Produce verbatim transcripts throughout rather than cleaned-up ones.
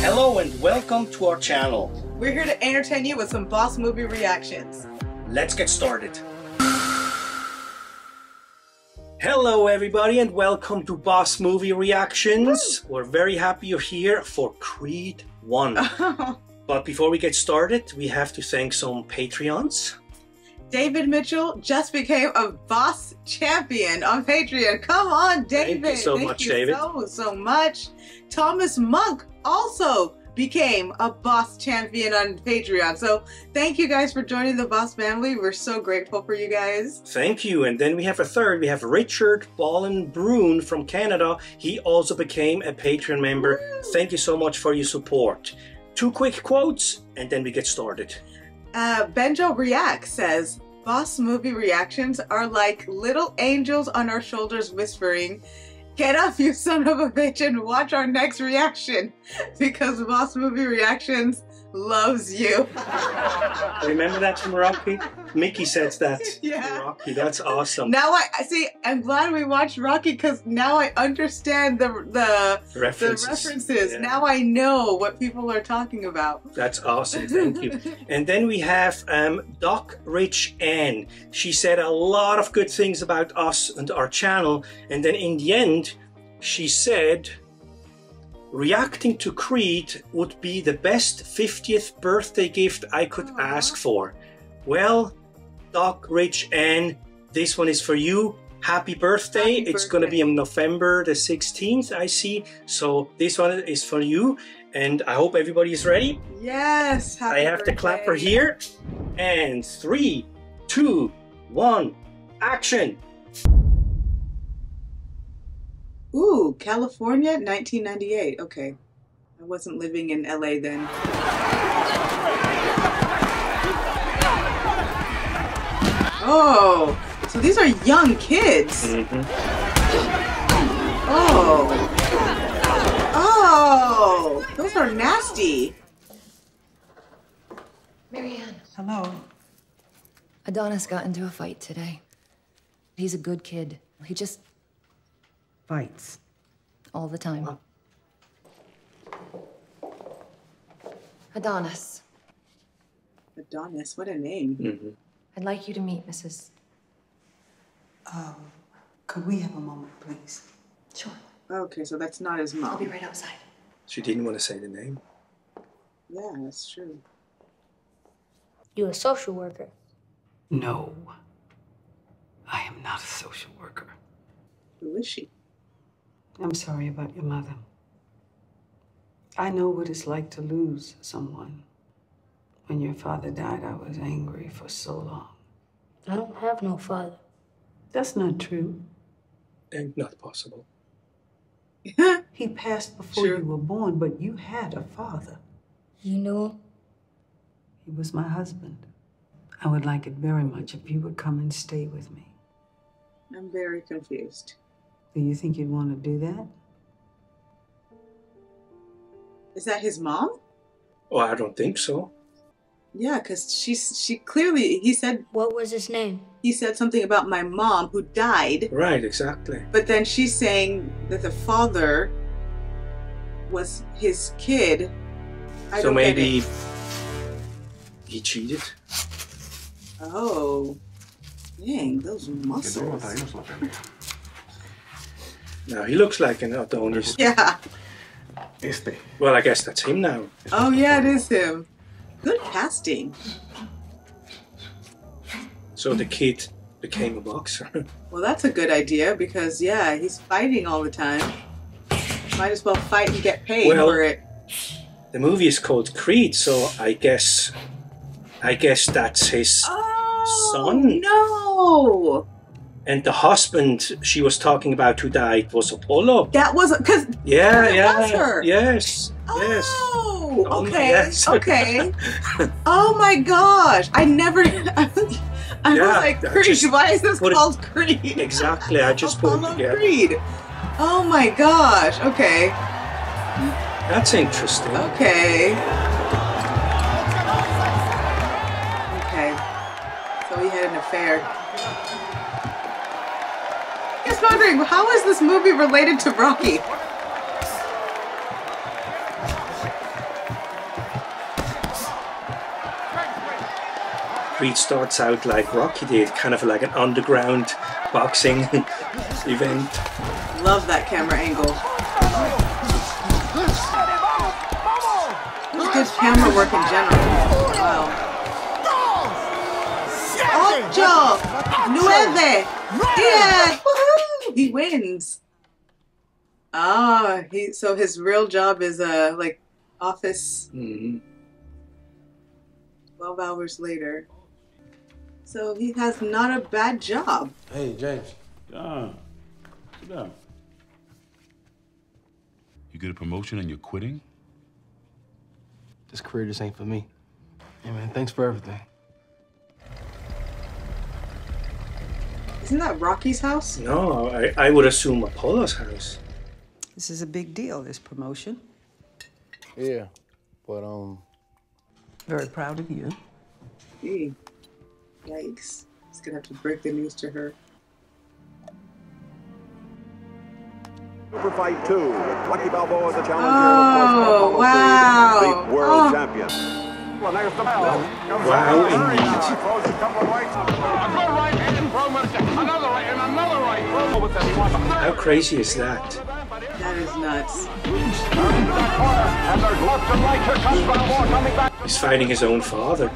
Hello and welcome to our channel. We're here to entertain you with some boss movie reactions. Let's get started. Hello everybody and welcome to Boss Movie Reactions. Woo! We're very happy you're here for Creed one. But before we get started, we have to thank some Patreons. David Mitchell just became a boss champion on Patreon. Come on, David. Thank you so much, David. Thank you so, so much. Thomas Monk also became a boss champion on Patreon. So thank you guys for joining the boss family. We're so grateful for you guys. Thank you. And then we have a third. We have Richard Ballen-Brun from Canada. He also became a Patreon member. Woo! Thank you so much for your support. Two quick quotes and then we get started. Uh, Benjo React says, boss movie reactions are like little angels on our shoulders whispering, get up you son of a bitch and watch our next reaction, because boss movie reactions loves you. Remember that from Rocky? Mickey says that. Yeah. Rocky, that's awesome. Now I see. I'm glad we watched Rocky because now I understand the the references. The references. Yeah. Now I know what people are talking about. That's awesome. Thank you. And then we have um, Doc Rich Ann. She said a lot of good things about us and our channel, and then in the end, she said, reacting to Creed would be the best fiftieth birthday gift I could Aww. ask for. Well, Doc Rich Ann, this one is for you. Happy birthday. Happy it's going to be on November the sixteenth, I see. So this one is for you. And I hope everybody is ready. Yes. Happy I have birthday. the clapper here. And three, two, one, action. Ooh, California, nineteen ninety-eight. Okay. I wasn't living in L A then. Oh, so these are young kids. Mm-hmm. Oh. Oh, those are nasty. Marianne. Hello. Adonis got into a fight today. He's a good kid. He just... fights. All the time. Wow. Adonis. Adonis, what a name. Mm-hmm. I'd like you to meet Missus Oh, could we have a moment, please? Sure. Okay, so that's not his mom. I'll be right outside. She didn't want to say the name. Yeah, that's true. You're a social worker. No. I am not a social worker. Who is she? I'm sorry about your mother. I know what it's like to lose someone. When your father died, I was angry for so long. I don't have no father. That's not true. And not possible. He passed before sure. you were born, but you had a father. You knew him? He was my husband. I would like it very much if you would come and stay with me. I'm very confused. Do you think you'd want to do that? Is that his mom? Oh, I don't think so. Yeah, because she's she clearly he said what was his name? He said something about my mom who died. Right, exactly. But then she's saying that the father was his kid. I so don't maybe get it. He cheated. Oh. Dang, those muscles. Now he looks like an Adonis. Yeah. Este. Well, I guess that's him now. Oh yeah, it is him. Good casting. So the kid became a boxer. Well, that's a good idea because, yeah, he's fighting all the time. Might as well fight and get paid well, for it. The movie is called Creed, so I guess, I guess that's his oh, son. No. And the husband she was talking about who died was Apollo. That was because yeah, yeah, was her. yes, oh. yes. Oh, okay, yes. okay. Oh my gosh. I never, I was, I yeah, was like, Creed, why is this called it, Creed? Exactly, I just Apollo put it together. Creed. Oh my gosh, okay. That's interesting. Okay. Okay, so he had an affair. I'm just wondering, how is this movie related to Rocky? Creed starts out like Rocky did, kind of like an underground boxing event. Love that camera angle. It's good camera work in general. Wow. Ocho, nueve, diez. Woohoo! He wins. Ah, he. So his real job is uh like office. Mm-hmm. Twelve hours later. So he has not a bad job. Hey, James. God. Sit down. You get a promotion and you're quitting? This career just ain't for me. Hey, man, thanks for everything. Isn't that Rocky's house? No, I, I would assume Apollo's house. This is a big deal, this promotion. Yeah, but, um... very proud of you. Gee, yikes. He's gonna have to break the news to her. Super Fight two, with Rocky Balboa as the challenger. Oh, the wow! The world oh. champion. Well, there's the bell. Wow, indeed. How crazy is that? That is nuts. He's fighting his own father.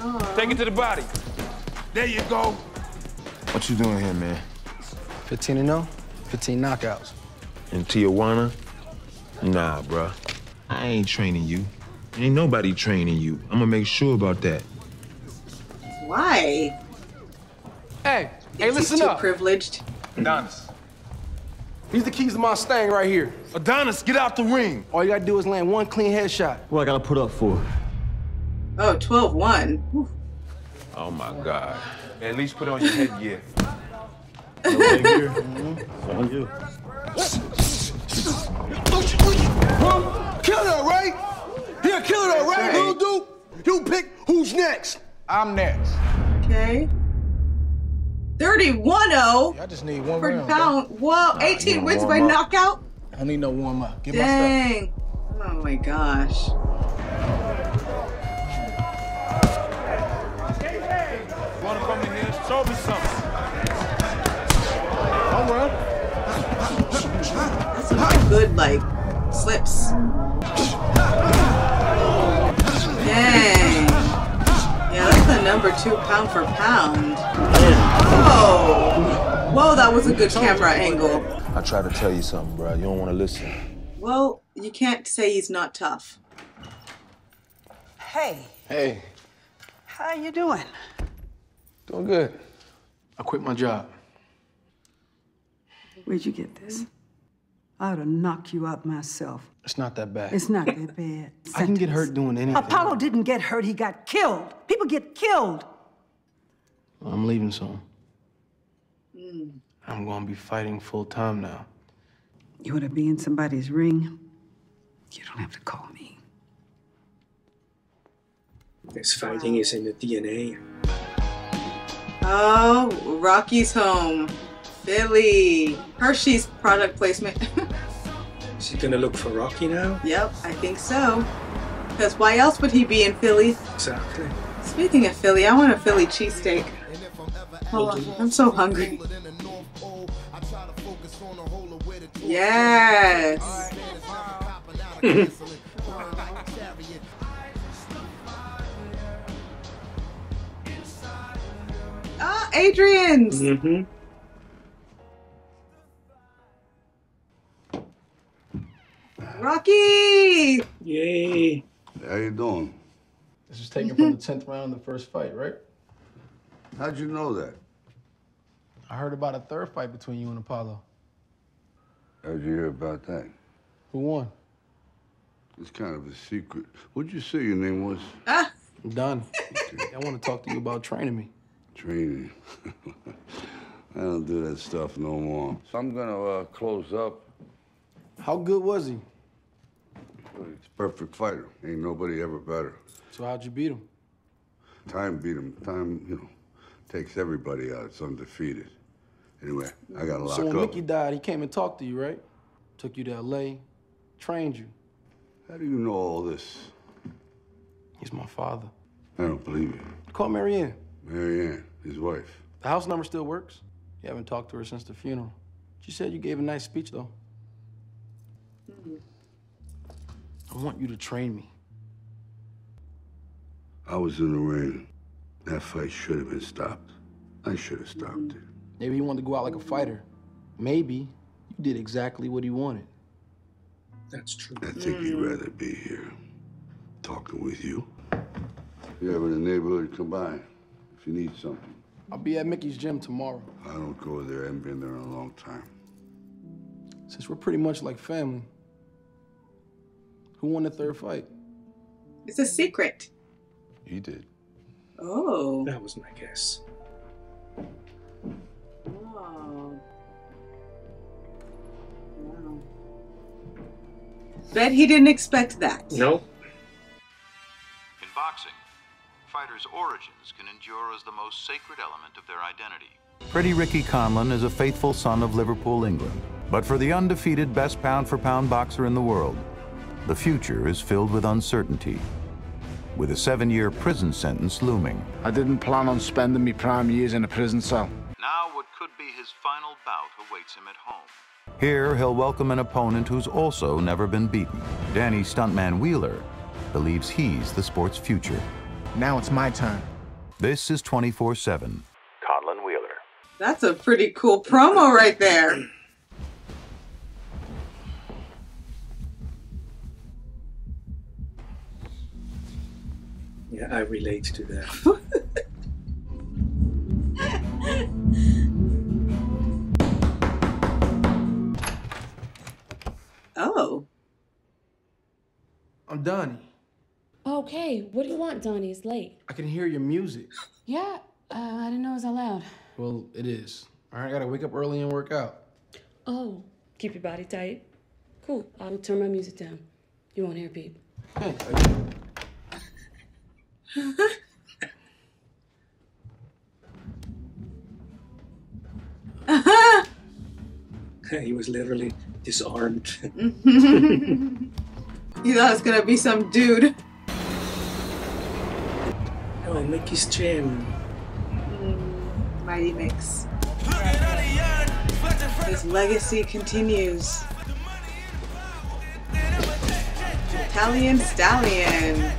Oh. Take it to the body. There you go. What you doing here, man? fifteen and oh, fifteen knockouts. In Tijuana? Nah, bruh. I ain't training you. Ain't nobody training you. I'm gonna make sure about that. Why? Hey, hey, listen up. Privileged. Adonis. These the keys to my Mustang right here. Adonis, get out the ring. All you gotta do is land one clean headshot. What I gotta put up for? Oh, twelve one. Oh my God. At least put on your headgear. Headgear. On you. Kill her, right? He'll kill her, right? He'll do. You pick who's next. I'm next. Okay. thirty-one oh. Yeah, I just need one round. Pound. Whoa, nah, eighteen wins by up. knockout. I need no warm up. Get Dang. my stuff. Oh my gosh. One from in here. Show me something. All right. That's some good, like, slips. Dang. Yeah, that's the number two pound for pound. Oh. Whoa, that was a good camera angle. I try to tell you something, bro. You don't want to listen. Well, you can't say he's not tough. Hey. Hey. How you doing? Doing good. I quit my job. Where'd you get this? I ought to knock you up myself. It's not that bad. It's not that bad. Sentence. I can get hurt doing anything. Apollo didn't get hurt. He got killed. People get killed. Well, I'm leaving soon. Mm. I'm going to be fighting full time now. You want to be in somebody's ring? You don't have to call me. This fighting is in the D N A. Oh, Rocky's home. Billy. Hershey's product placement. Is he gonna look for Rocky now? Yep, I think so. Because why else would he be in Philly? Exactly. Speaking of Philly, I want a Philly cheesesteak. Hold on, I'm so hungry. Yes. Ah, oh, Adrian's. Mm-hmm. Rocky! Yay! How you doing? This is taken from the tenth round of the first fight, right? How'd you know that? I heard about a third fight between you and Apollo. How'd you hear about that? Who won? It's kind of a secret. What'd you say your name was? Ah. I'm Donnie. Okay. I want to talk to you about training me. Training? I don't do that stuff no more. So I'm gonna uh, close up. How good was he? He's a perfect fighter. Ain't nobody ever better. So how'd you beat him? Time beat him. Time, you know, takes everybody out. It's undefeated. Anyway, I got a lock up. So when Mickey died, he came and talked to you, right? took you to L A, trained you. How do you know all this? He's my father. I don't believe it. Call Marianne. Marianne, his wife. The house number still works. You haven't talked to her since the funeral. She said you gave a nice speech, though. Mm-hmm. I want you to train me. I was in the ring. That fight should have been stopped. I should have stopped mm-hmm. it. Maybe he wanted to go out like a fighter. Maybe you did exactly what he wanted. That's true. I think he'd rather be here, talking with you. If you're ever in the neighborhood, come by if you need something. I'll be at Mickey's gym tomorrow. I don't go there. I haven't been there in a long time. Since we're pretty much like family, who won the third fight? It's a secret. He did. Oh. That was my guess. Bet he didn't expect that. Nope. In boxing, fighters' origins can endure as the most sacred element of their identity. Pretty Ricky Conlan is a faithful son of Liverpool, England, but for the undefeated best pound-for-pound boxer in the world, the future is filled with uncertainty, with a seven-year prison sentence looming. I didn't plan on spending my prime years in a prison cell. Now what could be his final bout awaits him at home. Here, he'll welcome an opponent who's also never been beaten. Danny Stuntman Wheeler believes he's the sport's future. Now it's my time. This is twenty-four seven. Conlan Wheeler. That's a pretty cool promo right there. Yeah, I relate to that. Oh. I'm Donnie. Okay, what do you want, Donnie? It's late. I can hear your music. Yeah, uh, I didn't know it was allowed. Well, it is. All right, I gotta wake up early and work out. Oh, keep your body tight. Cool, I'll turn my music down. You won't hear a beep. Hey. Uh-huh. He was literally disarmed. You thought it was gonna be some dude. Oh, Mickey's jam. Mm, mighty mix. His legacy continues. Italian Stallion.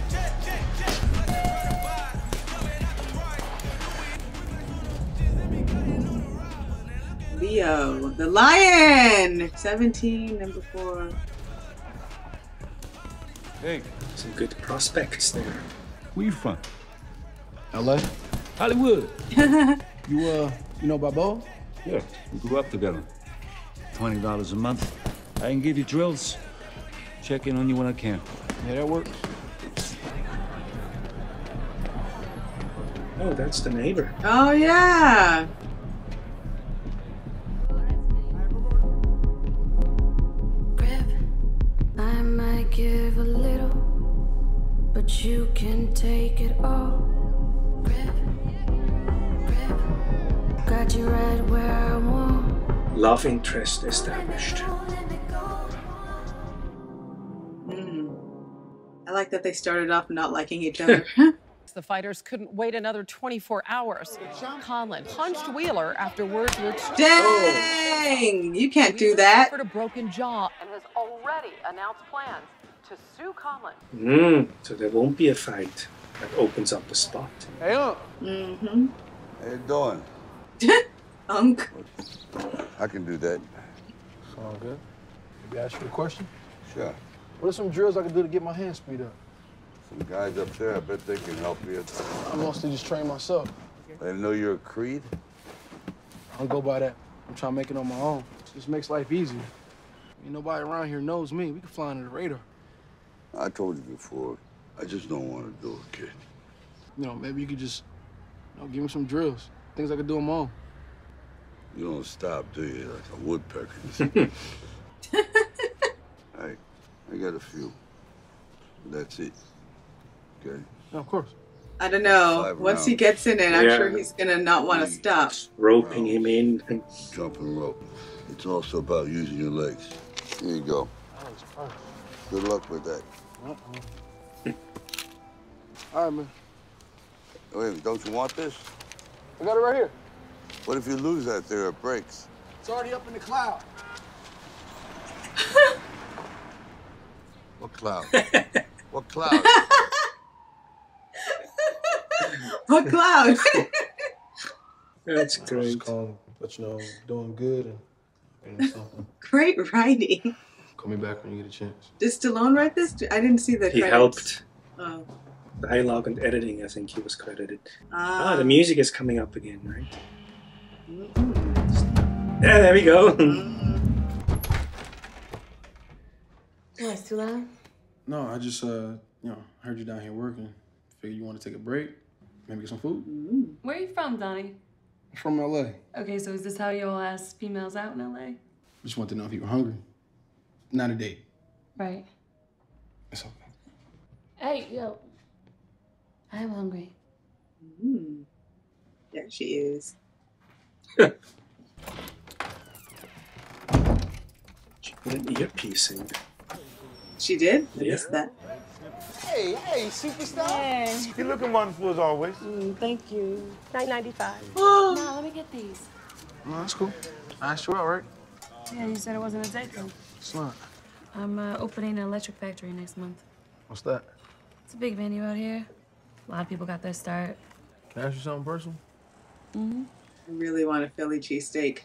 Leo, the lion! seventeen, number four. Hey. Some good prospects there. Where you from? L A? Hollywood. You, uh, you know Balboa? Yeah, we grew up together. twenty dollars a month. I can give you drills. Check in on you when I can. Yeah, that works. Oh, that's the neighbor. Oh, yeah. Give a little, but you can take it all. Grip, grip. Got you right where I want. Love interest established. Mm. I like that they started off not liking each other. The fighters couldn't wait another twenty-four hours. Conlan punched Wheeler after word reached. Dang! You can't do that. Wheeler suffered a broken jaw and has already announced plans to sue Conlan. Mm, so there won't be a fight. That opens up the spot. Hey, look. Mm-hmm. How you doing? Unk. I can do that. Sound good? Maybe I ask you a question? Sure. What are some drills I can do to get my hand speed up? Some guys up there, I bet they can help you. I mostly just train myself. I didn't know you're a Creed? I don't go by that. I'm trying to make it on my own. It just makes life easier. Ain't nobody around here knows me. We can fly under the radar. I told you before, I just don't want to do it, kid. You know, maybe you could just, you know, give me some drills. Things I could do on my own. You don't stop, do you? Like a woodpecker. All right, I got a few. That's it. Okay. No, of course. I don't know. Five Once rounds. He gets in it, I'm yeah. sure he's going to not want to stop. Roping rounds. Him in. Jumping rope. It's also about using your legs. Here you go. That was perfect. Good luck with that. Uh-uh. All right, man. Wait, don't you want this? I got it right here. What if you lose that there? It breaks. It's already up in the cloud. What cloud? What cloud? What cloud? That's great. Just calling, let you know I'm doing good and, and something. Great writing. Call me back when you get a chance. Did Stallone write this? I didn't see that. He credits. Helped. Oh. Dialogue and editing, I think he was credited. Ah, ah the music is coming up again, right? Mm-hmm. Yeah, there we go. Mm-hmm. Oh, it's too loud? No, I just, uh, you know, heard you down here working. Figured you want to take a break, maybe get some food. Mm-hmm. Where are you from, Donnie? I'm from L A. Okay, so is this how y'all ask females out in L A? I just wanted to know if you were hungry. Not a date. Right. It's okay. Hey, yo. I'm hungry. Mm. There she is. She put an earpiece in. She did? Yeah. That. Hey, hey, superstar. Hey. You're looking wonderful as always. Mm, thank you. nine ninety-five. Oh. Now, let me get these. No, that's cool. I asked you out, right? Yeah, you said it wasn't a date, though. It's not. I'm uh, opening an electric factory next month. What's that? It's a big venue out here. A lot of people got their start. Can I ask you something personal? Mm-hmm. I really want a Philly cheesesteak.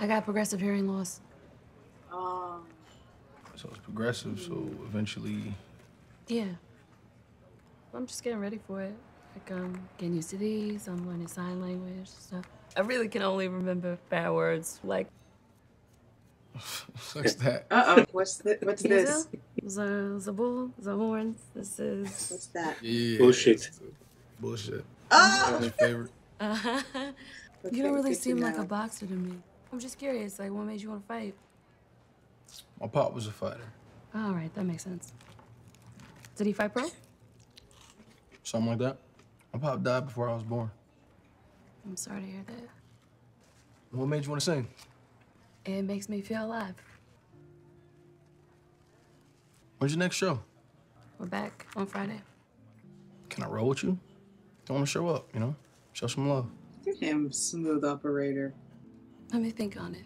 I got progressive hearing loss. Um. So it's progressive, mm. So eventually... Yeah. I'm just getting ready for it. Like, I'm getting used to these, I'm learning sign language, stuff. I really can only remember bad words, like... What's that? Uh-oh. What's, the, what's this? The, the bull, the horns, this is... What's that? Yeah. Bullshit. Bullshit. Oh! My favorite. Uh-huh. You don't really seem like a boxer to me. I'm just curious, like, what made you want to fight? My pop was a fighter. All right, that makes sense. Did he fight pro? Something like that. My pop died before I was born. I'm sorry to hear that. What made you want to sing? It makes me feel alive. When's your next show? We're back on Friday. Can I roll with you? Don't want to show up, you know? Show some love. Look at him, smooth operator. Let me think on it.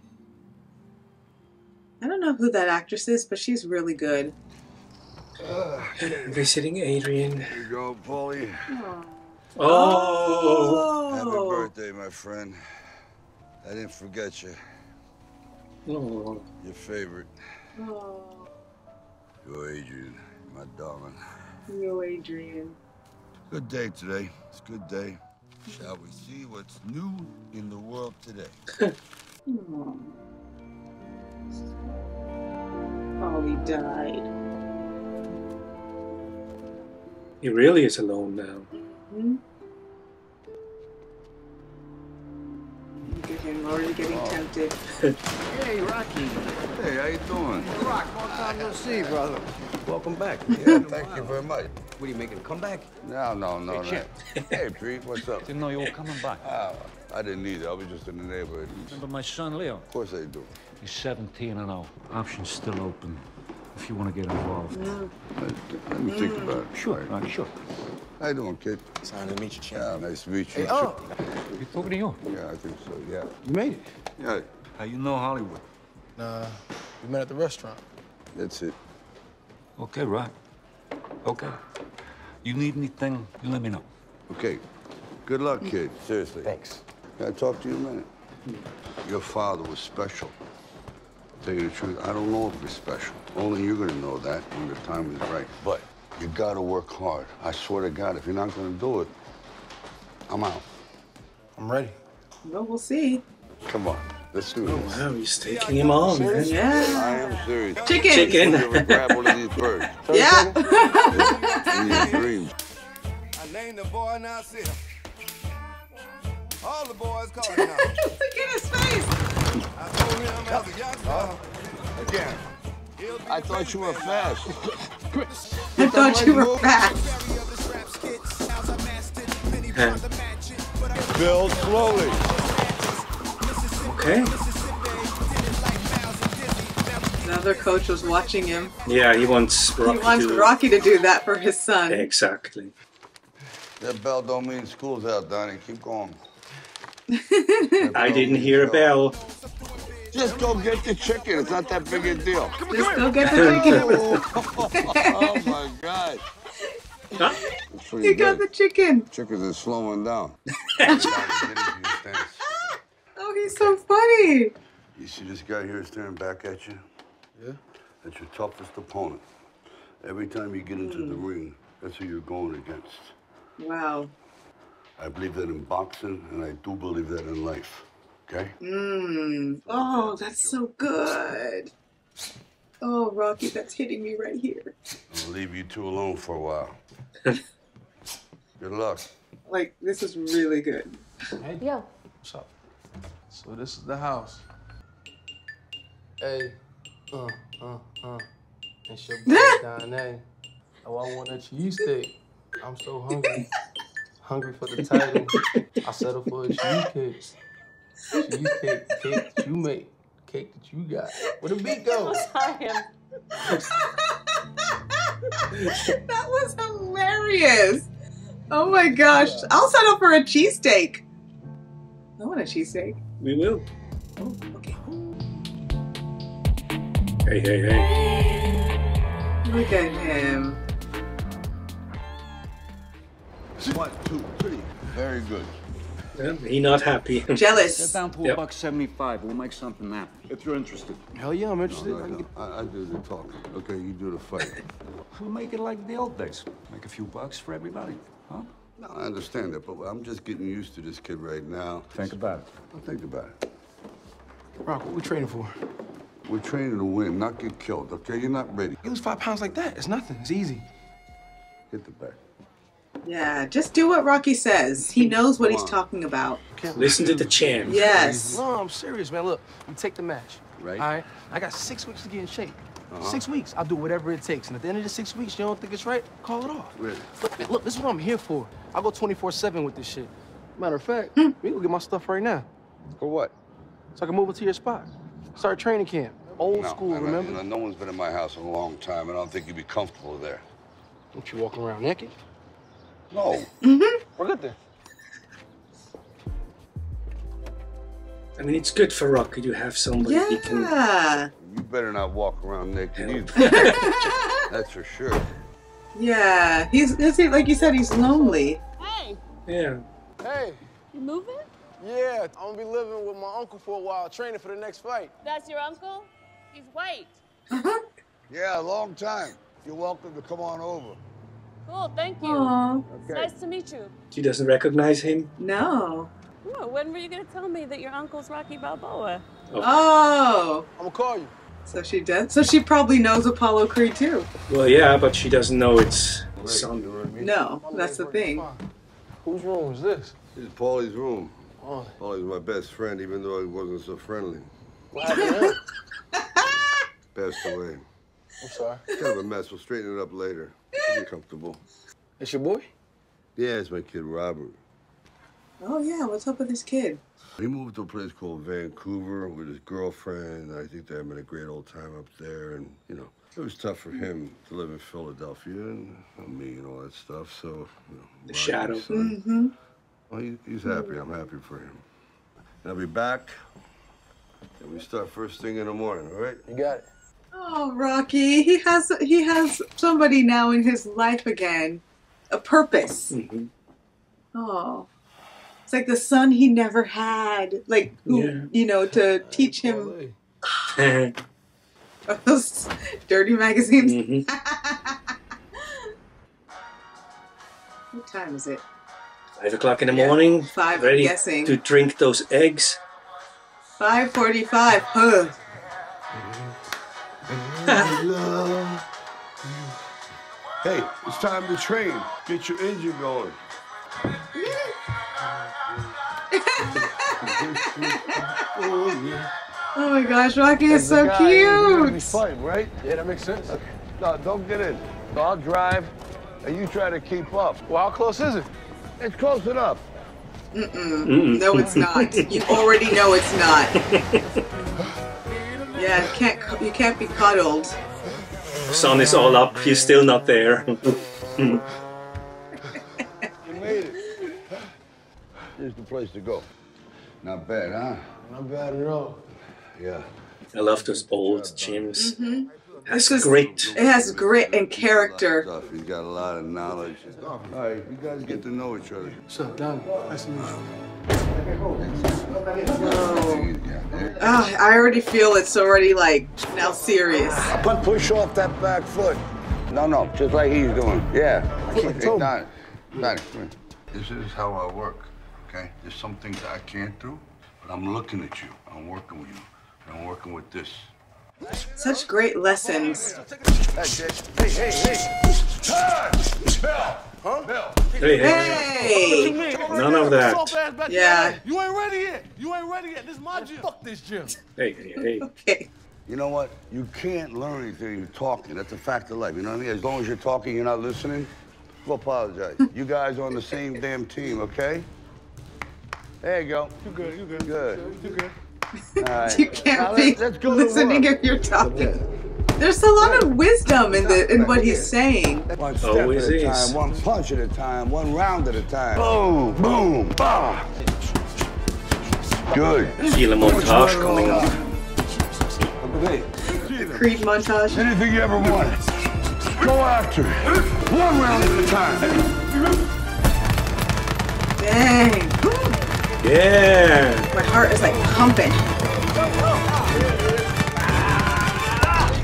I don't know who that actress is, but she's really good. Uh, visiting Adrian. Here you go, Paulie. Oh. oh! Happy birthday, my friend. I didn't forget you. Oh. Your favorite. Oh. You're Adrian, my darling. You're Adrian. Good day today. It's a good day. Shall we see what's new in the world today? Oh. Oh, he died. He really is alone now. Mm-hmm. I'm already getting oh. tempted. Hey, Rocky. Hey, how you doing? Hey, Rock, long time no see, brother. Welcome back. Yeah, thank wow. you very much. What are you making, a comeback? No, no, no, hey, no. Hey, Pete, what's up? Didn't know you were coming back. Oh, I didn't either. I was just in the neighborhood. Remember my son, Leo? Of course I do. He's seventeen and oh. Option's still open if you want to get involved. Mm. Let me think mm. about it. Sure, right, sure. How you doing, kid? It's nice to meet you, champ. Yeah, nice to meet you. Hey, oh! You're talking to you? Yeah, I think so, yeah. You made it? Yeah. How you know Hollywood? Nah, we met at the restaurant. That's it. Okay, right. Okay. You need anything, you let me know. Okay. Good luck, kid. Seriously. Thanks. Can I talk to you a minute? Your father was special. I'll tell you the truth, I don't know if you're special. Only you're gonna know that when the time is right. But you gotta work hard. I swear to God, if you're not gonna do it, I'm out. I'm ready. Well, we'll see. Come on, let's do this. Oh, wow, he's taking him on, man. Yeah. I am serious. Chicken. Chicken. You ever grab one of these birds? Yeah. In your dreams. I named the boy and I said, all the boys call him now. Look at his face. I told him as a youngster. Uh, again. I thought you were fast. I thought you were fast. Build slowly. Okay. another coach was watching him. Yeah, he wants Rocky, he wants to, Rocky to do that for his son. Exactly. That bell don't mean school's out, Donnie. Keep going. I didn't hear a bell. Just go get the chicken. It's not that big a deal. Just go get the chicken. Oh, my God. Huh? You got the chicken. Chickens are slowing down. Oh, he's so funny. You see this guy here staring back at you? Yeah. That's your toughest opponent. Every time you get into mm. the ring, that's who you're going against. Wow. I believe that in boxing, and I do believe that in life. Okay? Mmm. Oh, that's so good. Oh, Rocky, that's hitting me right here. I'll leave you two alone for a while. Good luck. Like, this is really good. Hey. Yo. What's up? So this is the house. Hey. Uh, uh, uh. It's your boy, Donnie. Oh, I want a cheesesteak. I'm so hungry. Hungry for the title. I settle for a cheesecake. Cheesecake, cake that you make. Cake that you got. Where the beat goes? That was hilarious. Oh my gosh. I'll settle for a cheesesteak. I want a cheesesteak. We will. Oh, okay. Hey, hey, hey. Look at him. One, two, three. Very good. Yeah, he not happy. Jealous. Set down four bucks seventy-five. We'll make something happen. If you're interested. Hell yeah, I'm interested. No, no, no. I, I do the talking. Okay, you do the fight. We'll make it like the old days. Make a few bucks for everybody, huh? No, I understand that, but I'm just getting used to this kid right now. Think about it. Don't think about it. Rock, what we training for? We're training to win, not get killed, okay? You're not ready. You lose five pounds like that. It's nothing. It's easy. Hit the back. Yeah, just do what Rocky says. He knows what he's talking about. Listen to the champ. Yes. No, I'm serious, man. Look, you take the match. Right. All right? I got six weeks to get in shape. Uh-huh. Six weeks. I'll do whatever it takes. And at the end of the six weeks, you don't think it's right, call it off. Really? Look, look, this is what I'm here for. I'll go twenty-four seven with this shit. Matter of fact, hmm. we go get my stuff right now. For what? So I can move it to your spot. Start training camp. Old no, school, remember? You know, no one's been in my house in a long time, and I don't think you'd be comfortable there. Don't you walk around naked? No. Mm-hmm. We're good then. I mean, it's good for Rocky to have somebody yeah. he can... You better not walk around naked either. That's for sure. Yeah. He's, like you said, he's lonely. Hey. Yeah. Hey. You moving? Yeah. I'm going to be living with my uncle for a while, training for the next fight. That's your uncle? He's white. Uh-huh. Yeah, a long time. You're welcome to come on over. Cool, thank you. Aww. It's okay. Nice to meet you. She doesn't recognize him? No. No, when were you going to tell me that your uncle's Rocky Balboa? Oh. oh. I'm going to call you. So she does? So she probably knows Apollo Creed too. Well, yeah, but she doesn't know it's son. No, that's the thing. Whose room is this? It's Paulie's room. Oh. Paulie's my best friend, even though he wasn't so friendly. Wow. Passed away. I'm sorry. Kind of a mess. We'll straighten it up later. Be comfortable. That's your boy? Yeah, it's my kid, Robert. Oh, yeah. What's up with this kid? He moved to a place called Vancouver with his girlfriend. I think they're having a great old time up there. And, you know, it was tough for him to live in Philadelphia and me and all that stuff. So, you know, the shadow. Mm-hmm. Well, he, he's happy. I'm happy for him. And I'll be back. And we start first thing in the morning, all right? You got it. Oh, Rocky, he has he has somebody now in his life again, a purpose. Mm-hmm. Oh, it's like the son he never had, like, who, yeah. you know, to teach him. Those dirty magazines. Mm-hmm. What time is it? Five o'clock in the yeah. morning. Five, ready I'm guessing. To drink those eggs. five forty-five, huh? Hey, it's time to train. Get your engine going. Oh my gosh, Rocky is so guy, cute. It's fun, right? Yeah, that makes sense. Okay. No, don't get in. I'll drive, and you try to keep up. Well, how close is it? It's close enough. Mm mm. Mm-mm. No, it's not. You already know it's not. and can't you can't be cuddled. Sun is all up. He's still not there. You made it. Here's the place to go. Not bad, huh? Not bad at all. Yeah. I love those old gyms. Mm-hmm. That's this is, great. It has grit and character. Stuff. He's got a lot of knowledge. All right, you guys get to know each other. So, Don, nice to meet you. Oh. Oh, I already feel it's already like now serious. But push off that back foot. No, no, just like he's doing. Yeah. I keep it. Don, Don, this is how I work. Okay. There's some things I can't do, but I'm looking at you. I'm working with you. And I'm working with this. Such great lessons. Hey, hey, hey. Bill. Bill. Hey, hey. Hey. None of that. Yeah. You ain't ready yet. You ain't ready yet. This is my gym. Fuck this gym. Hey, hey, hey. Okay. You know what? You can't learn anything you're talking. That's a fact of life. You know what I mean? As long as you're talking, you're not listening. We'll apologize. You guys are on the same damn team, okay? There you go. You good. You good. Good. You good. Right. You can't be let's, let's listening if you're talking. There's a lot of wisdom in the in what he's saying. One step oh, at a time, one punch at a time, one round at a time. Boom, boom, boom. Good. I feel a montage coming up. The Creed montage. Anything you ever want. Go after it. One round at a time. Dang. Yeah. My heart is like pumping.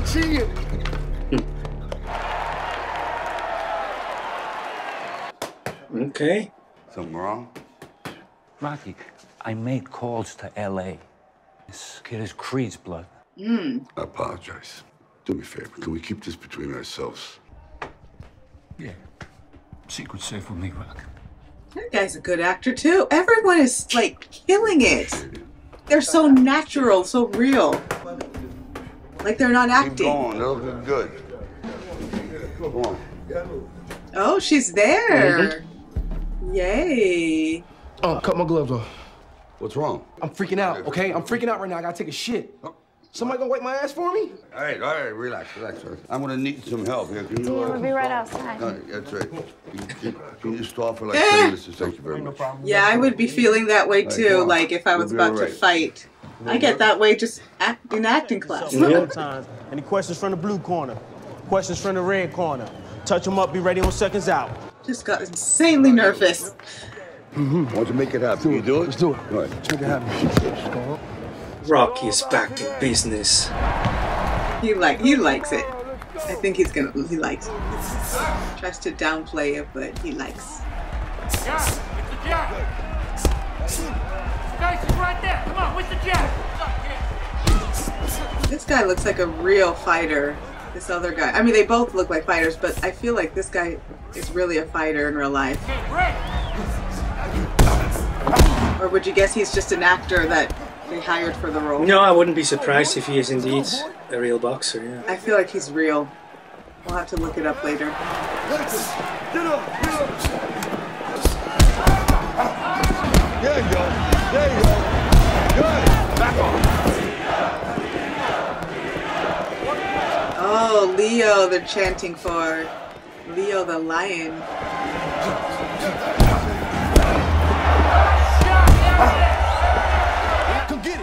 See you. Okay. Something wrong? Rocky, I made calls to L A. This kid is Creed's blood. Mm. I apologize. Do me a favor. Can we keep this between ourselves? Yeah. Secret's safe with me, Rocky. That guy's a good actor, too. Everyone is, like, killing it. They're so natural, so real. Like they're not acting. Keep going. They'll look good. Come on. Oh, she's there. Mm-hmm. Yay. Oh, cut my gloves off. What's wrong? I'm freaking out, okay? I'm freaking out right now. I gotta take a shit. Somebody gonna wipe my ass for me? All right, all right, relax, relax. Sir. I'm gonna need some help here. Can you, yeah, uh, we'll be right outside. All right, that's right. Can, can, can you stop for like ten minutes? Thank you very much. Yeah, I would be feeling that way too, right, like if I was we'll about right. to fight. I get that way just act, in acting class. Yeah. Any questions from the blue corner? Questions from the red corner? Touch them up, be ready on seconds out. Just got insanely nervous. Mm-hmm. Why don't you make it happen? Let's do it. Let's do it. All right. Let's make it happen. Rocky is back in business. He like he likes it. I think he's gonna he likes it. Tries to downplay it, but he likes. Jack, with the jack. Guys, he's right there. Come on, with the jack. This guy looks like a real fighter. This other guy. I mean, they both look like fighters, but I feel like this guy is really a fighter in real life. Or would you guess he's just an actor that they hired for the role? No, I wouldn't be surprised if he is indeed a real boxer, yeah. I feel like he's real. We'll have to look it up later. There you go. There you go. Good. Back on. Oh, Leo, they're chanting for Leo the lion.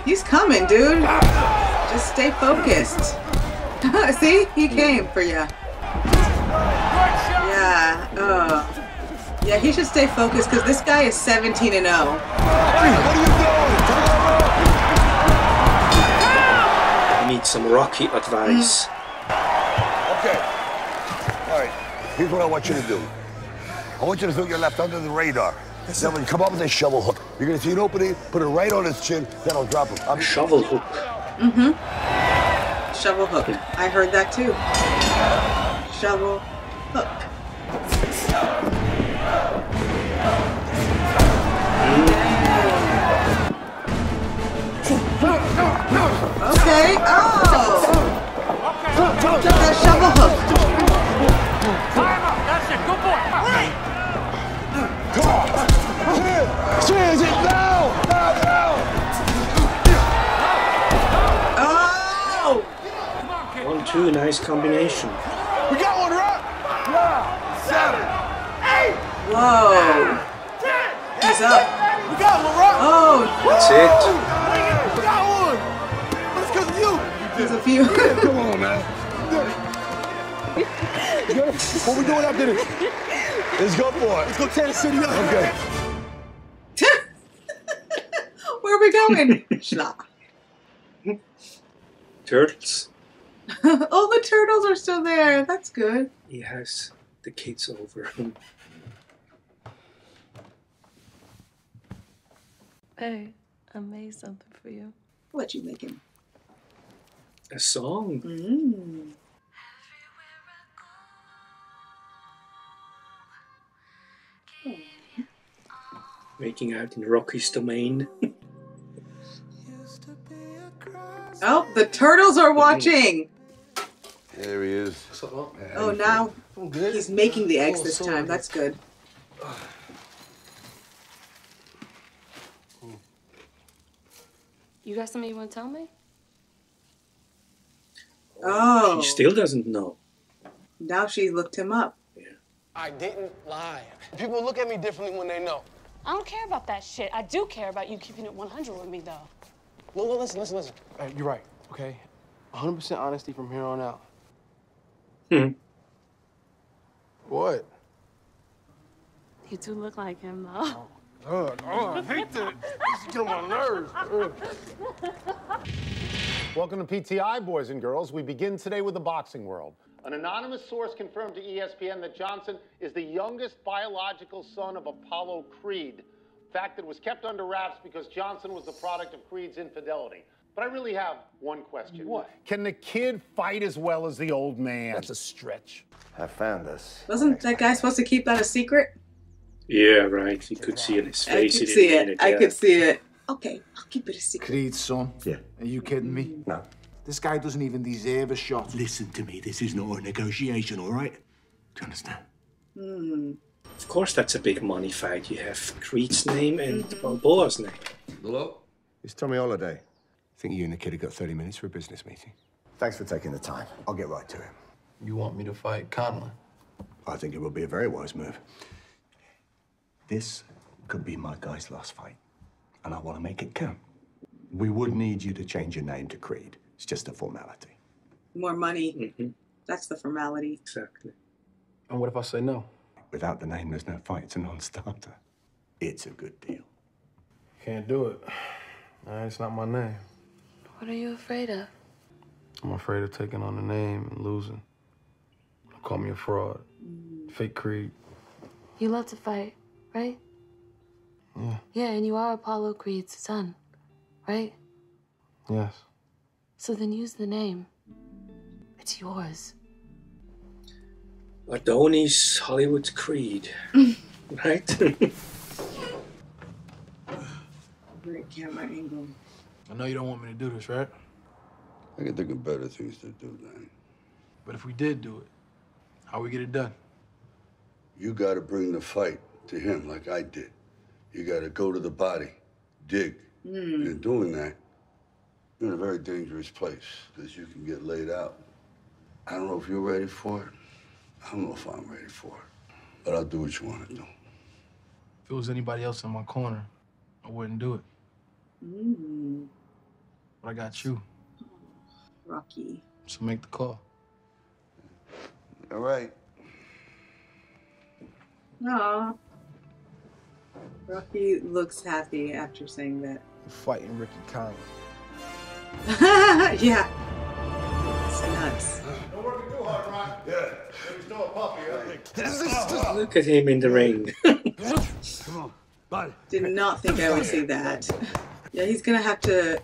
He's coming, dude. Just stay focused. See? He came for you. Yeah. Oh. Yeah, he should stay focused because this guy is seventeen and oh. I need some Rocky advice. Okay. All right. Here's what I want you to do. I want you to throw your left under the radar. Then when you come up with a shovel hook, you're going to see an opening, put it right on his chin, then I'll drop him. I'm shovel hook. Mm-hmm. Shovel hook. I heard that too. Shovel hook. Okay. Oh. Drop that shovel hook. That's it. Good boy. Wait. Come on. Cheers it now! Now, now! Oh! two, nice combination. We got one right. nine, seven, eight. Whoa. ten. He's up. We got one right. Oh. That's it. We got one. That's because of you. There's a few. Yeah, come on, man. What we doing up there? Let's go for it. Let's go tear the city up. Okay. Where are we going? Schlock. Turtles. Oh, the turtles are still there. That's good. He has the kids over. Hey, I made something for you. What you making? A song. Mm. Oh. Making out in Rocky's domain. Oh, the turtles are watching. There he is. Oh, now he's making the eggs this time. That's good. You got something you want to tell me? Oh. She still doesn't know. Now she looked him up. Yeah. I didn't lie. People look at me differently when they know. I don't care about that shit. I do care about you keeping it one hundred with me, though. No, no, listen, listen, listen. Uh, you're right, okay? one hundred percent honesty from here on out. Hmm. What? You two look like him, though. Oh, God. Oh, I hate that. This is getting on my nerves. Welcome to P T I, boys and girls. We begin today with the boxing world. An anonymous source confirmed to E S P N that Johnson is the youngest biological son of Apollo Creed. Fact that was kept under wraps because Johnson was the product of Creed's infidelity. But I really have one question. What? Can the kid fight as well as the old man? That's a stretch. I found this. Wasn't that guy supposed to keep that a secret? Yeah, right. You could see it in his face. I could see it. I could see it. Okay, I'll keep it a secret. Creed's son? Yeah. Are you kidding me? No. This guy doesn't even deserve a shot. Listen to me. This is not a negotiation, all right? Do you understand? Hmm. Of course, that's a big money fight. You have Creed's name and mm-hmm. Balboa's name. Hello? It's Tommy Holliday. I think you and the kid have got thirty minutes for a business meeting. Thanks for taking the time. I'll get right to him. You want me to fight Conlan? I think it will be a very wise move. This could be my guy's last fight, and I want to make it count. We would need you to change your name to Creed. It's just a formality. More money. Mm-hmm. That's the formality. Exactly. And what if I say no? Without the name, there's no fight. It's a non-starter. It's a good deal. Can't do it. Uh, it's not my name. What are you afraid of? I'm afraid of taking on the name and losing. Call me a fraud. Mm. Fake Creed. You love to fight, right? Yeah. Yeah, and you are Apollo Creed's son, right? Yes. So then use the name. It's yours. Adonis Hollywood Creed, right? Great camera angle. I know you don't want me to do this, right? I can think of better things to do, Danny. But if we did do it, how we get it done? You gotta bring the fight to him like I did. You gotta go to the body, dig. Mm. And in doing that, you're in a very dangerous place because you can get laid out. I don't know if you're ready for it. I don't know if I'm ready for it, but I'll do what you want to do. If it was anybody else in my corner, I wouldn't do it. Mm. But I got you. Rocky. So make the call. All right. Aw. Rocky looks happy after saying that. You're fighting Ricky Conlan. Yeah. It's nuts. Don't work too hard, Rock. Yeah. Look at him in the ring. Come on. Did not think I would see that. Yeah, he's gonna have to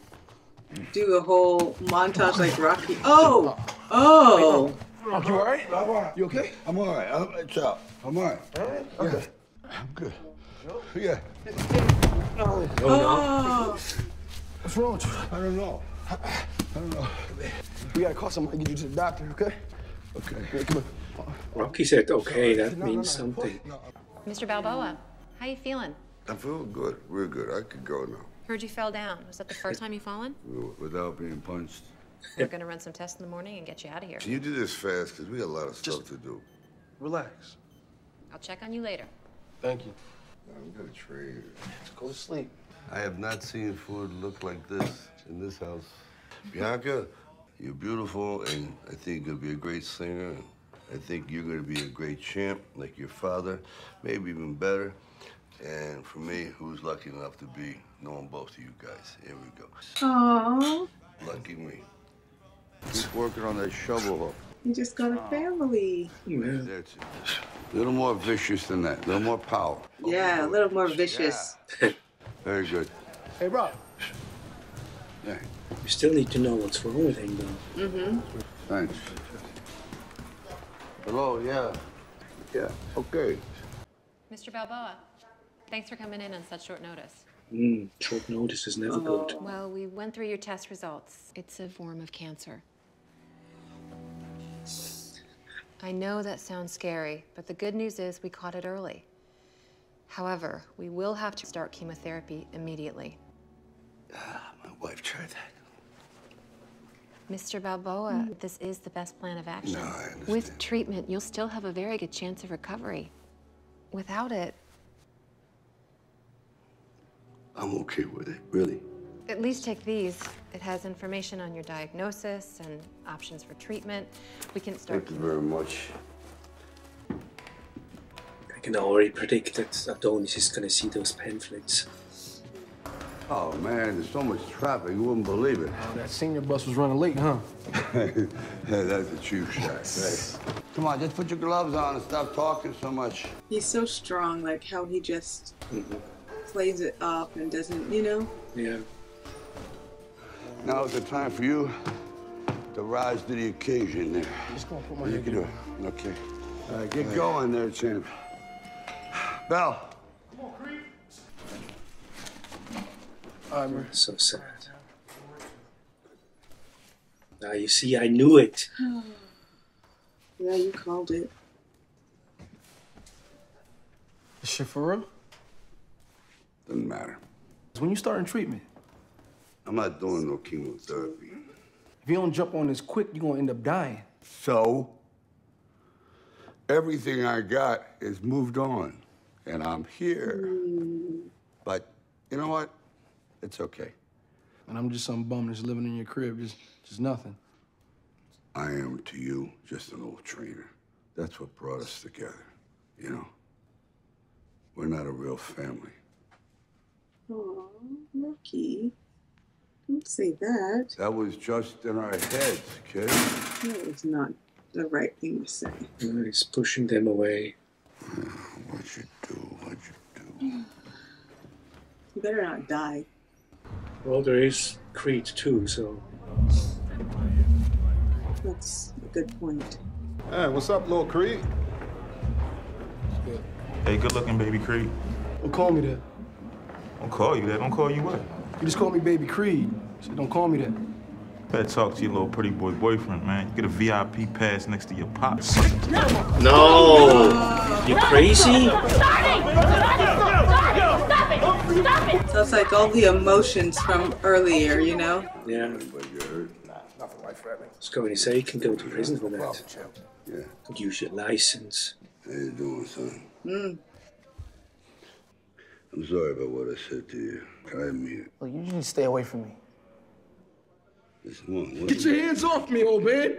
do a whole montage like Rocky. Oh! Oh! You alright? I'm alright. You okay? I'm alright. I'm, it's up. I'm alright. Alright? Okay. Yeah. I'm good. Yeah. Oh. Oh. What's wrong with you? I don't know. I don't know. We gotta call somebody to get you to the doctor, okay? Okay. Yeah, come on. Rocky said, okay, that no, means no, no. something. Mister Balboa, how you feeling? I feel good, real good. I could go now. Heard you fell down. Was that the first time you fallen? Without being punched. We're going to run some tests in the morning and get you out of here. Can you do this fast? Because we got a lot of stuff Just to do. Relax. I'll check on you later. Thank you. I'm going to trade. Let's go to sleep. I have not seen food look like this in this house. Bianca, you're beautiful, and I think you'll be a great singer. I think you're going to be a great champ, like your father, maybe even better. And for me, who's lucky enough to be knowing both of you guys? Here we go. Aww. Lucky me. Keep working on that shovel hook. You just got a family. Man. That's it. A little more vicious than that. A little more power. Yeah, a little more vicious. Yeah. Very good. Hey, Rob. Yeah. You still need to know what's wrong with him, though. Mm-hmm. Thanks. Hello, yeah. Yeah, okay. Mister Balboa, thanks for coming in on such short notice. Mm, short notice is never oh. good. Well, we went through your test results. It's a form of cancer. I know that sounds scary, but the good news is we caught it early. However, we will have to start chemotherapy immediately. Ah, my wife tried that. Mister Balboa, this is the best plan of action. No, I understand. With treatment, you'll still have a very good chance of recovery. Without it... I'm okay with it, really. At least take these. It has information on your diagnosis and options for treatment. We can start... Thank you very much. I can already predict that Adonis is going to see those pamphlets. Oh, man, there's so much traffic, you wouldn't believe it. Oh, that senior bus was running late, huh? Yeah, that's a cheap shot. Hey. Come on, just put your gloves on and stop talking so much. He's so strong, like how he just mm-hmm. plays it up and doesn't, you know? Yeah. Now is the time for you to rise to the occasion there. I'm just going to put my hand in. Okay. All right, get All right. going there, champ. Bell. Come on, Creed. I'm so sad. Now you see, I knew it. Yeah, you called it. Is shit for real? Doesn't matter. When you starting treatment? I'm not doing no chemotherapy. If you don't jump on this quick, you're gonna end up dying. So, everything I got is moved on, and I'm here. Mm. But you know what? It's okay. And I'm just some bum that's living in your crib, just, just nothing. I am to you just an old trainer. That's what brought us together, you know? We're not a real family. Aw, Mickey. Don't say that. That was just in our heads, kid. That was not the right thing to say. Mm, he's pushing them away. What'd you do? What'd you do? You better not die. Well, there is Creed too, so. That's a good point. Hey, what's up, little Creed? Good. Hey, good looking, baby Creed. Don't call me that. Don't call you that. Don't call you what? You just call me baby Creed. So don't call me that. Better talk to your little pretty boy boyfriend, man. You get a V I P pass next to your pops. No! no. You crazy? Stop it! Stop it! Stop it! So it's like all the emotions from earlier, you know? Yeah. Let's go and say you can go to prison for that. Yeah. Could use your license. How you doing, son? Mm. I'm sorry about what I said to you. I didn't mean it. Well, you need to stay away from me. One, Get your hands off me, old man.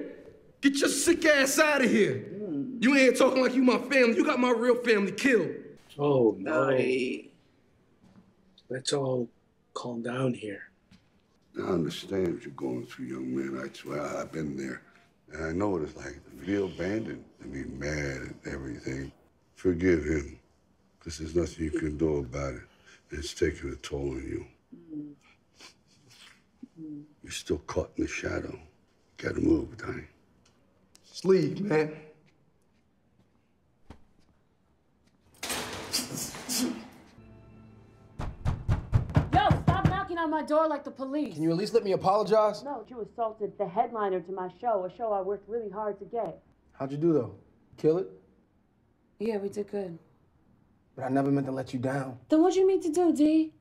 Get your sick ass out of here. Mm. You ain't talking like you my family. You got my real family killed. Oh, no. Nice. Let's all calm down here. I understand what you're going through, young man. I swear, I've been there. And I know what it's like to feel abandoned and be mad at everything. Forgive him, because there's nothing you can do about it. It's taking a toll on you. Mm. Mm. You're still caught in the shadow. You gotta move, Donnie. Just leave, man. On my door like the police. Can you at least let me apologize? No, you assaulted the headliner to my show, a show I worked really hard to get. How'd you do, though? Kill it? Yeah, we did good. But I never meant to let you down. Then what'd you mean to do, D?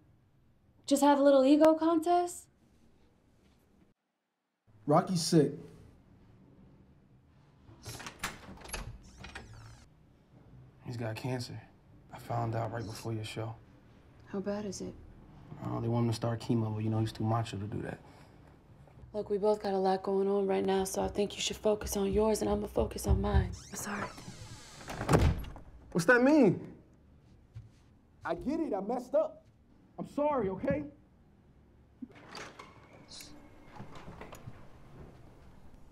Just have a little ego contest? Rocky's sick. He's got cancer. I found out right before your show. How bad is it? Oh, they want him to start chemo, but you know he's too macho to do that. Look, we both got a lot going on right now, so I think you should focus on yours, and I'm gonna focus on mine. I'm sorry. What's that mean? I get it, I messed up. I'm sorry, okay?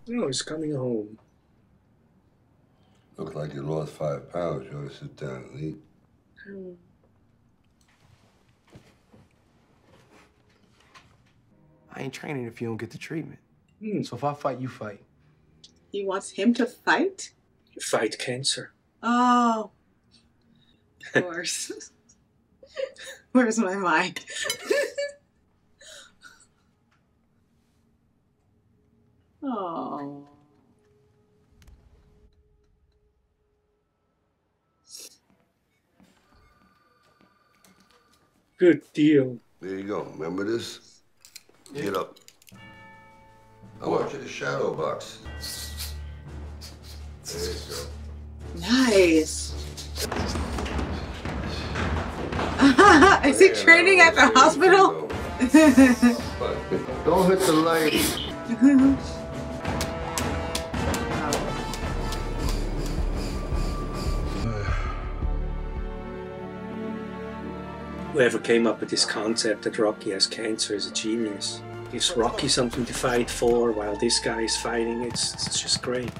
No, he's coming home. Look like you lost five pounds. You ought to sit down and eat. Mm. I ain't training if you don't get the treatment. Mm. So if I fight, you fight. He wants him to fight? Fight cancer. Oh. Of course. Where's my mind? Oh. Good deal. There you go. Remember this? Get up. I want you to shadow box. There you go. Nice. Is he training at the hospital? Don't hit the light. Whoever came up with this concept that Rocky has cancer is a genius. Gives Rocky something to fight for while this guy is fighting. It's, it's just great.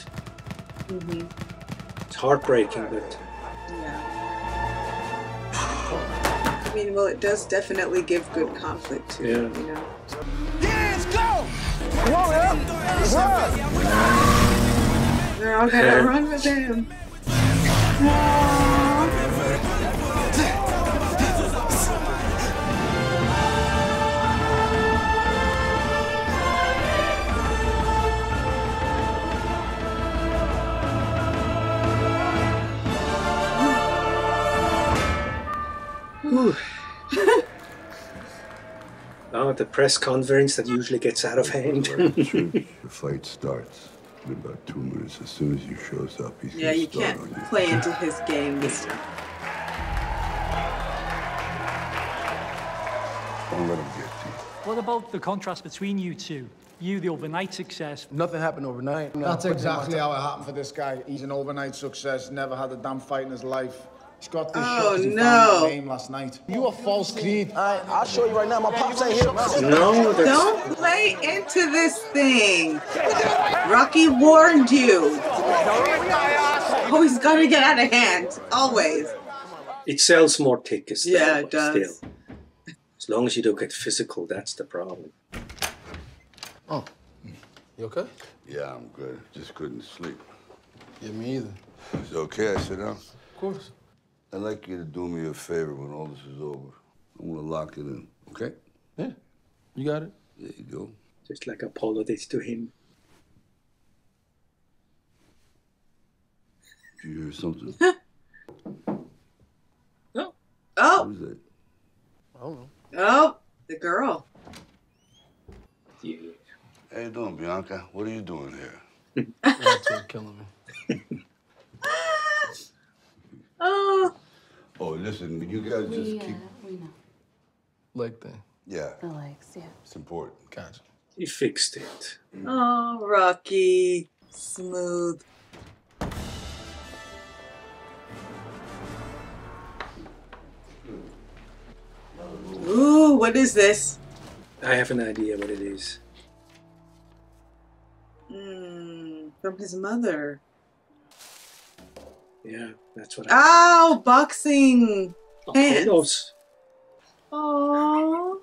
Mm-hmm. It's heartbreaking, but... Yeah. I mean, well, it does definitely give good conflict to yeah. it, you know? Yes, go! Whoa, up! Whoa! They're all gonna yeah. run with him. Whoa. Now at the press conference that usually gets out of hand. The fight starts in about two minutes. As soon as he shows up, he's yeah, you can't on play you. into his game this time. Don't let him get to you. What about the contrast between you two? You, the overnight success. Nothing happened overnight. No, that's exactly how it happened for this guy. He's an overnight success. Never had a damn fight in his life. He's got this oh, shot no. game last night. You are false, Creed. I, I'll show you right now. My yeah, pops ain't here. No, don't play into this thing. Rocky warned you. Oh, he's gonna get out of hand. Always. It sells more tickets. Yeah, it does. Still. As long as you don't get physical, that's the problem. Oh, you okay? Yeah, I'm good. Just couldn't sleep. Yeah, me either. It's okay. I sit down. Of course. I'd like you to do me a favor when all this is over. I'm gonna lock it in, okay? Yeah, you got it. There you go. Just like Apollo did to him. Did you hear something? No. Oh! Who's that? I don't know. Oh, the girl. Yeah. How you doing, Bianca? What are you doing here? That's what's killing me. Oh. Oh, listen, you guys we, just uh, keep... We know. Like that? Yeah. The legs, yeah. It's important. Gotcha. You fixed it. Mm. Oh, Rocky. Smooth. Ooh, what is this? I have an idea what it is. Mm, from his mother. Yeah, that's what I Oh, said. boxing pants. Oh.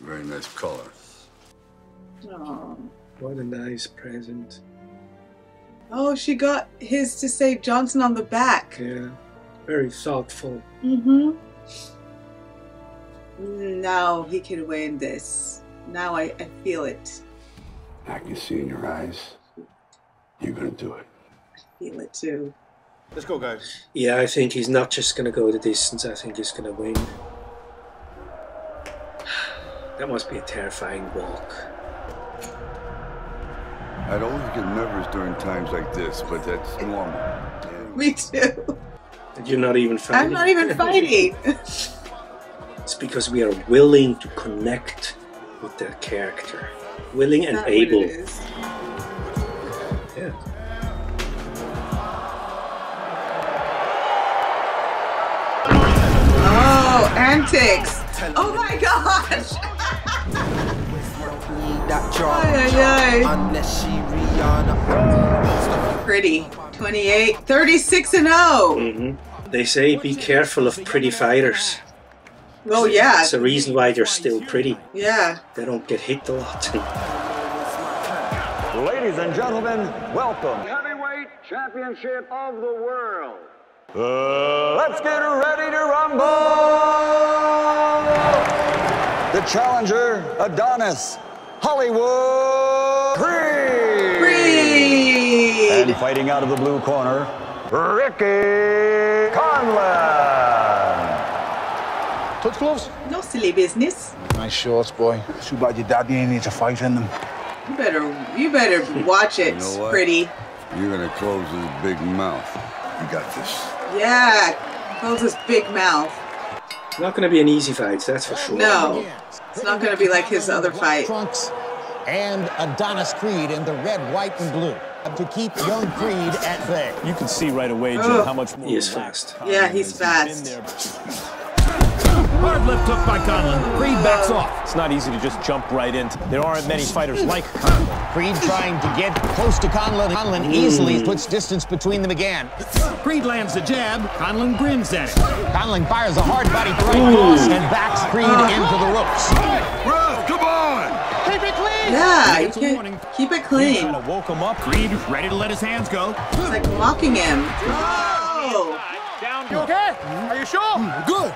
Very nice color. Oh. What a nice present. Oh, she got his to say Johnson on the back. Yeah, very thoughtful. Mm-hmm. Now he can win this. Now I, I feel it. I can see in your eyes. You're going to do it. Feel it too. Let's go, guys. Yeah, I think he's not just going to go the distance. I think he's going to win. That must be a terrifying walk. I'd always get nervous during times like this, but that's normal. Damn. Me too. And you're not even fighting? I'm not even fighting. It's because we are willing to connect with that character. Willing and able. Yeah. Oh, antics. Oh my gosh. Ay, ay, ay. Pretty. twenty-eight, thirty-six and oh. Mm-hmm. They say be careful of pretty fighters. Well, yeah. That's the reason why they're still pretty. Yeah. They don't get hit a lot. Ladies and gentlemen, welcome. The heavyweight championship of the world. Uh, let's get ready to rumble. The challenger, Adonis, Hollywood, Creed. Creed. And fighting out of the blue corner, Ricky Conlan. Touch gloves? No silly business. Nice shorts, boy. Too bad your daddy ain't needs a fight in them. You better, you better watch it, you know pretty. You're gonna close his big mouth. You got this. Yeah, close his big mouth. It's not gonna be an easy fight, that's for sure. No, it's not gonna be like his other fight. Trunks and Adonis Creed in the red, white, and blue to keep young Creed at bay. You can see right away, Jim, oh. how much more he is fast. Yeah, he's fast. Hard left hook by Conlan. Creed backs off. It's not easy to just jump right in. There aren't many fighters like Conlan. Creed trying to get close to Conlan. Conlan mm. easily puts distance between them again. Creed lands the jab. Conlan grins at it. Conlan fires a hard body to right cross and backs Creed uh -huh. into the ropes. Ref, come on! Keep it clean! Yeah, you can keep it clean. Kind of woke him up. Creed ready to let his hands go. It's like mocking him. Oh. Down. You okay? Are you sure? Good.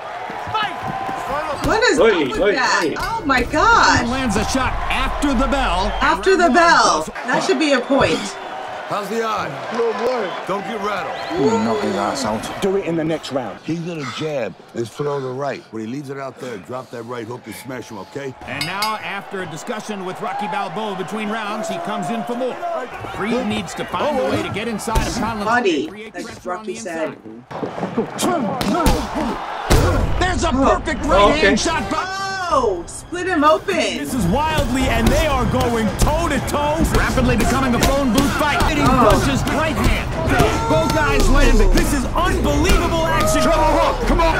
What is up with that? Oh my God! Lands a shot after the bell. After the bell. That should be a point. How's the eye? No blood. Don't get rattled. Ooh, knock his ass out. Do it in the next round. He's gonna jab and throw the right. When he leaves it out there, drop that right hook and smash him, okay? And now, after a discussion with Rocky Balboa between rounds, he comes in for more. Creed needs to find a way to get inside of Conlan's body, like Rocky said. There's a perfect right oh, okay. hand shot by... Oh, split him open. This is wildly, and they are going toe-to-toe, -to -toe, rapidly becoming a phone booth fight. He oh. punches right hand. Both guys landing. This is unbelievable action. Trouble hook, come on.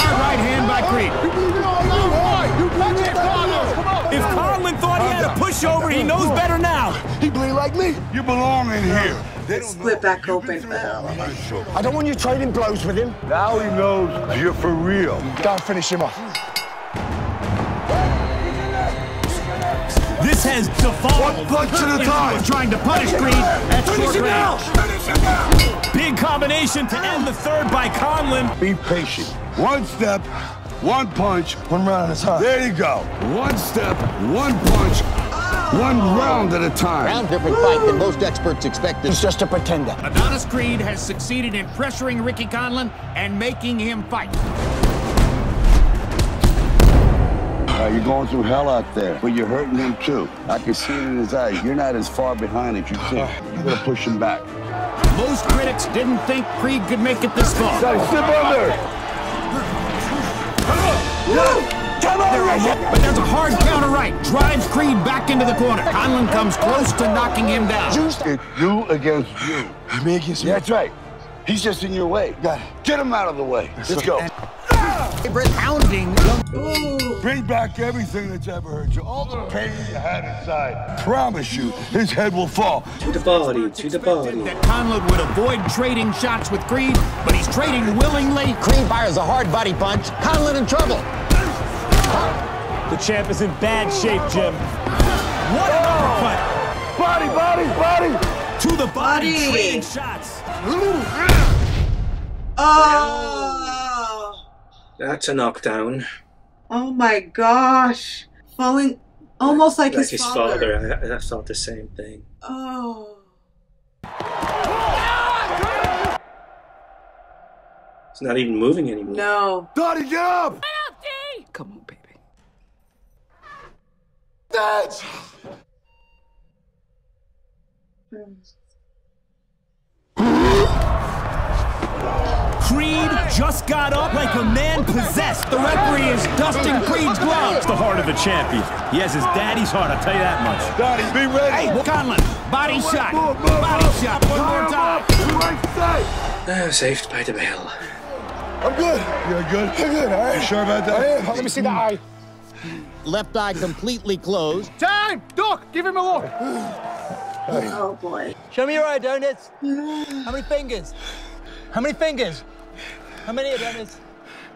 Hard right hand by Creed. You believe it all now, boy. You believe it all now. Come on. If Conlan thought he had a pushover, he knows better now. He bleed like me. You belong in here. Split back open. I don't want you trading blows with him. Now he knows you're for real. Don't finish him off. This has devolved. One punch at a time. Trying to punish Creed at short range. Big combination to end the third by Conlan. Be patient. One step, one punch, one round at a time. There you go. One step, one punch. One round at a time. Round different fight than most experts expected. He's just a pretender. Adonis Creed has succeeded in pressuring Ricky Conlan and making him fight. Uh, you're going through hell out there, but you're hurting him too. I can see it in his eyes. You're not as far behind as you think. You're gonna push him back. Most critics didn't think Creed could make it this far. So step under. Whoa. But there's a hard counter right. Drives Creed back into the corner. Conlan comes close to knocking him down. It's you against you. Me against you. That's right. He's just in your way. Got it. Get him out of the way. That's Let's right. go. Pounding. Ooh. Bring back everything that's ever hurt you. All the pain you had inside. Promise you, his head will fall. To the body, to the body. That Conlan would avoid trading shots with Creed, but he's trading willingly. Creed fires a hard body punch. Conlan in trouble. The champ is in bad shape, Jim. What an uppercut! Body, body, body! To the body! Trading shots! Oh! That's a knockdown. Oh my gosh! Falling almost like, like his, his father. Like his father, I, I thought the same thing. Oh. It's not even moving anymore. No. Donnie, get up! Come on, baby. that! Creed just got up like a man possessed. The referee is dusting Creed's gloves. The heart of a champion. He has his daddy's heart, I'll tell you that much. Donnie, be ready. Hey, Conlan, body move, shot. Move, move, body move, shot. Move, one more time. Right, saved by the bell. I'm good. You're good? I'm good, all right. You sure about that? I am. Let me see the eye. Left eye completely closed. Time! Doc, give him a look. Oh, boy. Show me your eye, Donuts. How many fingers? How many fingers? How many of them is?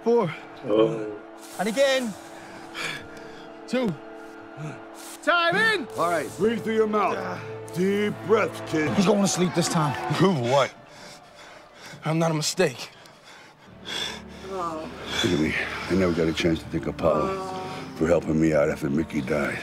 Four. Oh. And again. Two. Time in! All right, breathe through your mouth. Deep breath, kid. He's going to sleep this time. Prove what? I'm not a mistake. Oh. Look at me. I never got a chance to thank Apollo oh. for helping me out after Mickey died.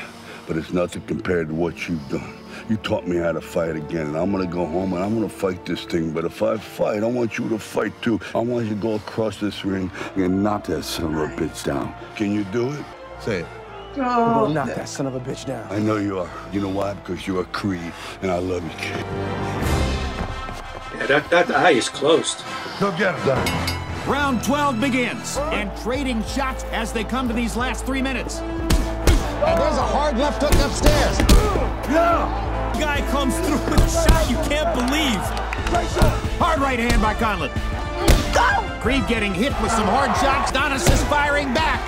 But it's nothing compared to what you've done. You taught me how to fight again, and I'm gonna go home and I'm gonna fight this thing. But if I fight, I want you to fight too. I want you to go across this ring and knock that son of a bitch down. Can you do it? Say it. Oh, knock that son of a bitch down. I know you are. You know why? Because you're a Creed, and I love you, kid. Yeah, that, that eye is closed. Go get him, Doc. Round twelve begins, oh. and trading shots as they come to these last three minutes. And there's a hard left hook upstairs. Yeah. Guy comes through with a shot you can't believe. Hard right hand by Conlan. Go! Creed getting hit with some hard shots. Adonis is firing back.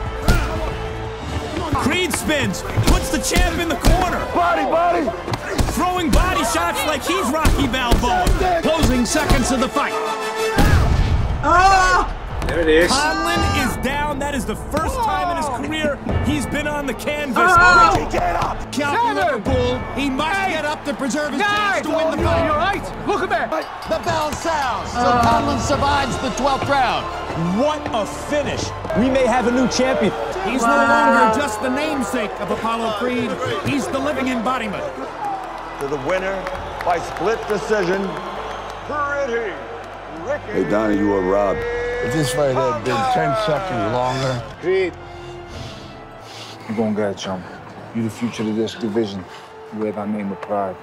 Creed spins, puts the champ in the corner. Body, body. Throwing body shots like he's Rocky Balboa. Closing seconds of the fight. Ah! There it is. Conlan is down. That is the first oh. time in his career he's been on the canvas. Oh. Richie, get up. Count Liverpool. He must Eight. get up to preserve his Nine. chance to win the fight. You're right. Look at that. The bell sounds. So uh. Conlan survives the twelfth round. What a finish. We may have a new champion. He's wow. no longer just the namesake of Apollo Creed. He's the living embodiment. To the winner by split decision, Pretty Ricky. Hey, Donnie, you were robbed. If this fight had been ten seconds longer. Creed. You're gonna get it, chum. You're the future of this division. You wear that name with pride.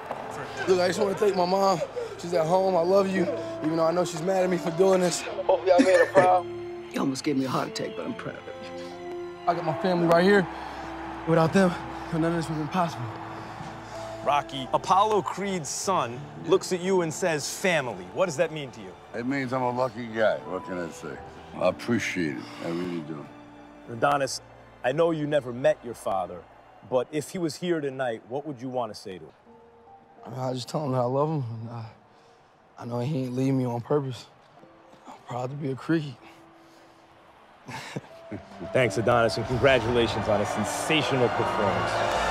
Look, I just wanna thank my mom. She's at home, I love you. Even though I know she's mad at me for doing this. Hopefully I made her proud. You almost gave me a heart attack, but I'm proud of you. I got my family right here. Without them, none of this would have been possible. Rocky, Apollo Creed's son looks at you and says, family. What does that mean to you? It means I'm a lucky guy. What can I say? I appreciate it. I really do. Adonis, I know you never met your father, but if he was here tonight, what would you want to say to him? I just tell him that I love him. And I, I know he ain't leaving me on purpose. I'm proud to be a Creed. Thanks, Adonis, and congratulations on a sensational performance.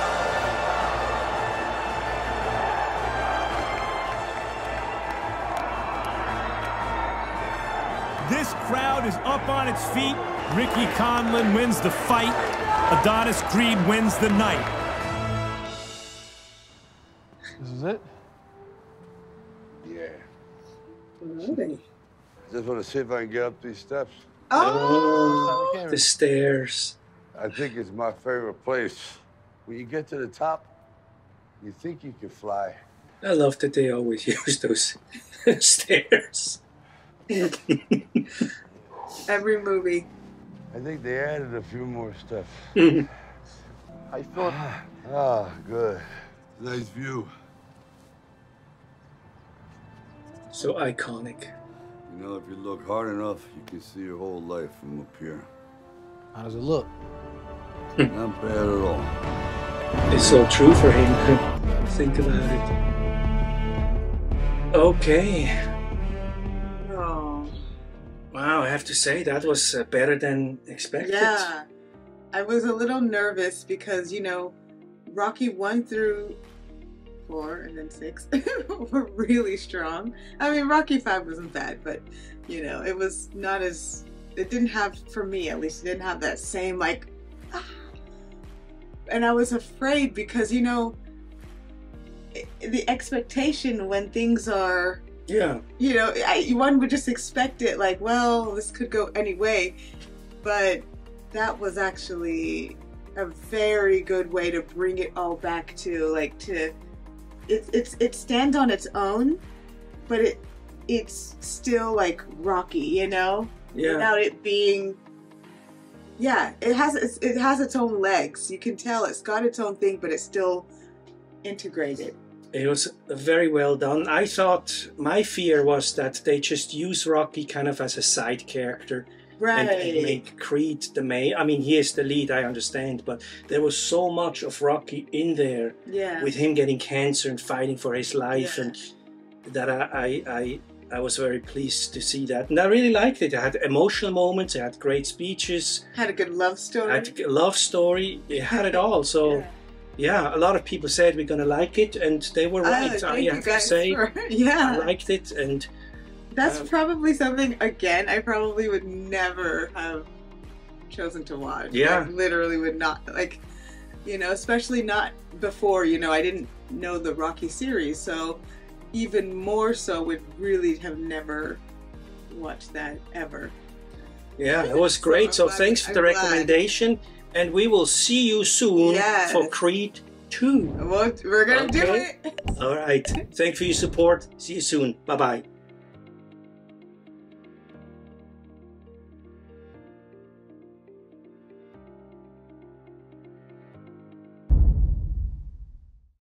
This crowd is up on its feet. Ricky Conlan wins the fight. Adonis Creed wins the night. This is it? Yeah. Really? I just want to see if I can get up these steps. Oh, oh the stairs. I think it's my favorite place. When you get to the top, you think you can fly. I love that they always use those stairs. Every movie. I think they added a few more stuff. How you feeling? Ah, good. Nice view. So iconic. You know, if you look hard enough, you can see your whole life from up here. How does it look? Not bad at all. It's so true for him. Think about it. Okay. Wow, I have to say, that was uh, better than expected. Yeah, I was a little nervous because, you know, Rocky one through four and then six were really strong. I mean, Rocky five wasn't bad, but, you know, it was not as, it didn't have, for me at least, it didn't have that same, like, ah. And I was afraid because, you know, the expectation when things are, yeah, you know, I, one would just expect it like, well, this could go any way, but that was actually a very good way to bring it all back to like to it's it's it stands on its own, but it it's still like Rocky, you know, yeah. without it being. Yeah, it has it has its own legs. You can tell it's got its own thing, but it's still integrated. It was very well done. I thought my fear was that they just use Rocky kind of as a side character. Right. And, and make Creed the main. I mean, he is the lead, I understand, but there was so much of Rocky in there. Yeah. With him getting cancer and fighting for his life, yeah. and that I, I I I was very pleased to see that, and I really liked it. It had emotional moments. It had great speeches. Had a good love story. Had a love story. It had it all. So. Yeah. Yeah, a lot of people said we're gonna like it, and they were right. I, I have to say, for, yeah, I liked it, and that's um, probably something again I probably would never have chosen to watch. Yeah, like, literally would not like, you know, especially not before. You know, I didn't know the Rocky series, so even more so would really have never watched that ever. Yeah, it was great. So, so thanks for the glad. recommendation. And we will see you soon yes. for Creed two. Well, we're going to okay. do it. All right. Thanks for your support. See you soon. Bye-bye.